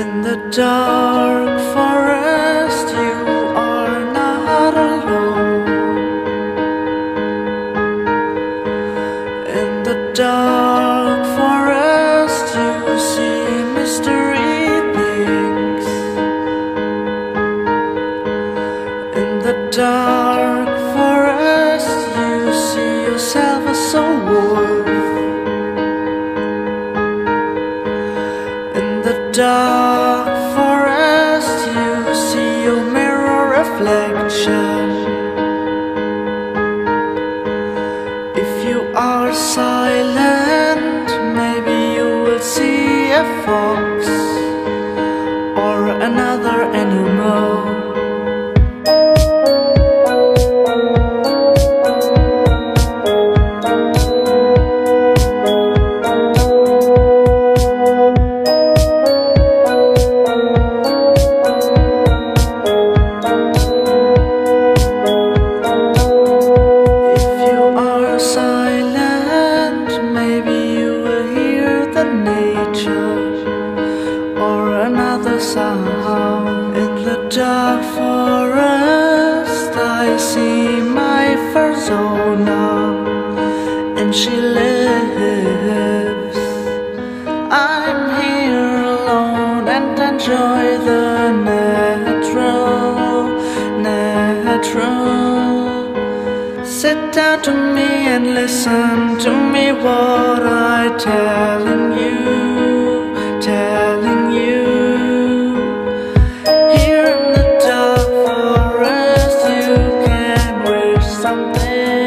In the dark forest, you are not alone. In the dark forest, you see mystery things. In the dark forest, you see yourself as a wolf. In the dark reflection. If you are silent, maybe you will see a fox or another animal. Sound. In the dark forest, I see my persona, and she lives. I'm here alone and enjoy the natural. Sit down to me and listen to me what I'm telling you, telling you. Something